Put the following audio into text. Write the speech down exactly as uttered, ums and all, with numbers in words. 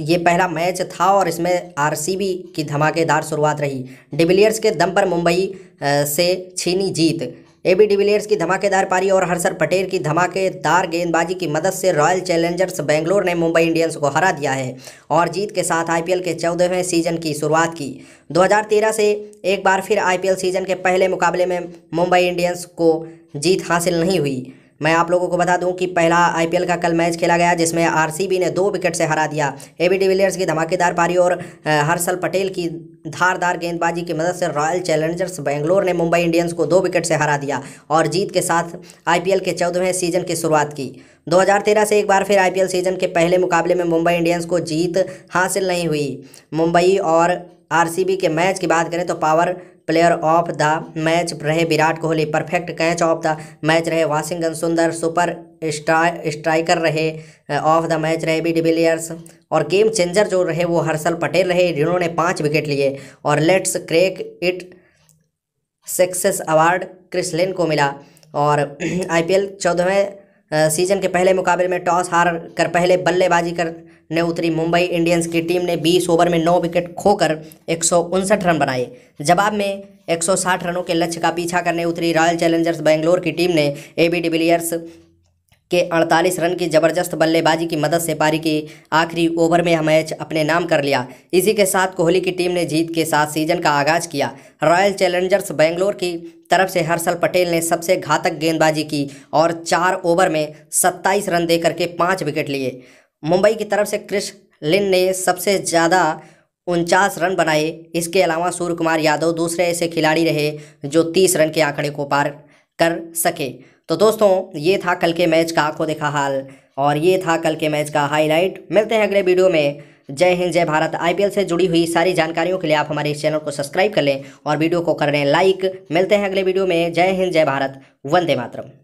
ये पहला मैच था और इसमें आरसीबी की धमाकेदार शुरुआत रही। डिविलियर्स के दम पर मुंबई से छीनी जीत। एबी डिविलियर्स की धमाकेदार पारी और हर्षल पटेल की धमाकेदार गेंदबाजी की मदद से रॉयल चैलेंजर्स बेंगलोर ने मुंबई इंडियंस को हरा दिया है और जीत के साथ आईपीएल के चौदहवें सीजन की शुरुआत की। दो हज़ार तेरह से एक बार फिर आईपीएल सीजन के पहले मुकाबले में मुंबई इंडियंस को जीत हासिल नहीं हुई। मैं आप लोगों को बता दूं कि पहला आईपीएल का कल मैच खेला गया जिसमें आरसीबी ने दो विकेट से हरा दिया। एबी डिविलियर्स की धमाकेदार पारी और हर्षल पटेल की धारदार गेंदबाजी की मदद से रॉयल चैलेंजर्स बेंगलोर ने मुंबई इंडियंस को दो विकेट से हरा दिया और जीत के साथ आईपीएल के चौदहवें सीजन की शुरुआत की। दो हज़ार तेरह से एक बार फिर आईपीएल सीजन के पहले मुकाबले में मुंबई इंडियंस को जीत हासिल नहीं हुई। मुंबई और आरसीबी के मैच की बात करें तो power player of the match रहे Virat Kohli, perfect catch of the match रहे वॉशिंगटन सुंदर, सुपर स्ट्राइकर रहे ऑफ द मैच रहे बी डिविलियर्स और गेम चेंजर जो रहे वो हर्षल पटेल रहे जिन्होंने पाँच विकेट लिए और let's crack it success award Chris Lynn को मिला। और आईपीएल चौदहवें सीजन के पहले मुकाबले में टॉस हार कर पहले बल्लेबाजी कर ने उतरी मुंबई इंडियंस की टीम ने बीस ओवर में नौ विकेट खोकर एक सौ उनसठ रन बनाए। जवाब में एक सौ साठ रनों के लक्ष्य का पीछा करने उतरी रॉयल चैलेंजर्स बेंगलोर की टीम ने एबी डिविलियर्स के अड़तालीस रन की जबरदस्त बल्लेबाजी की मदद से पारी की आखिरी ओवर में यह मैच अपने नाम कर लिया। इसी के साथ कोहली की टीम ने जीत के साथ सीजन का आगाज किया। रॉयल चैलेंजर्स बेंगलोर की तरफ से हर्षल पटेल ने सबसे घातक गेंदबाजी की और चार ओवर में सत्ताईस रन दे करके पाँच विकेट लिए। मुंबई की तरफ से क्रिस लिन ने सबसे ज़्यादा उनचास रन बनाए। इसके अलावा सूर्य कुमार यादव दूसरे ऐसे खिलाड़ी रहे जो तीस रन के आंकड़े को पार कर सके। तो दोस्तों ये था कल के मैच का आंखों देखा हाल और ये था कल के मैच का हाईलाइट। मिलते हैं अगले वीडियो में। जय हिंद, जय भारत। आईपीएल से जुड़ी हुई सारी जानकारियों के लिए आप हमारे इस चैनल को सब्सक्राइब कर लें और वीडियो को कर लें लाइक। मिलते हैं अगले वीडियो में। जय हिंद, जय भारत, वंदे मातरम।